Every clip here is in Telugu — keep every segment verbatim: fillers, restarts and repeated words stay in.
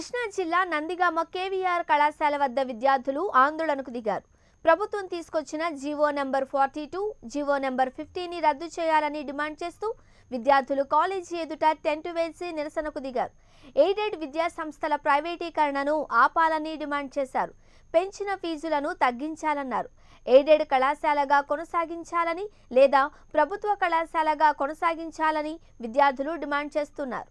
కృష్ణా జిల్లా నందిగామ కేవీఆర్ కళాశాల వద్ద విద్యార్థులు ఆందోళనకు దిగారు. ప్రభుత్వం తీసుకొచ్చిన GO number forty two, GO number fifty ని రద్దు చేయాలని డిమాండ్ చేస్తూ విద్యార్థులు కాలేజీ ఎదుట టెంట్ వేసి నిరసనకు దిగారు. ఎయిడెడ్ విద్యా సంస్థల ప్రైవేటీకరణను ఆపాలని డిమాండ్ చేశారు. పెంచిన ఫీజులను తగ్గించాలన్నారు. ఎయిడెడ్ కళాశాలగా కొనసాగించాలని లేదా ప్రభుత్వ కళాశాలగా కొనసాగించాలని విద్యార్థులు డిమాండ్ చేస్తున్నారు.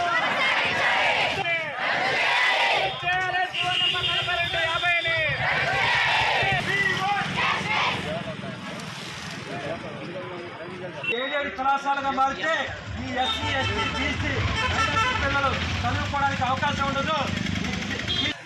ఏడేడు కళాశాలగా మారితే ఈ ఎస్సీ ఎస్టీ బీసీ పిల్లలు చదువుకోవడానికి అవకాశం ఉండదు.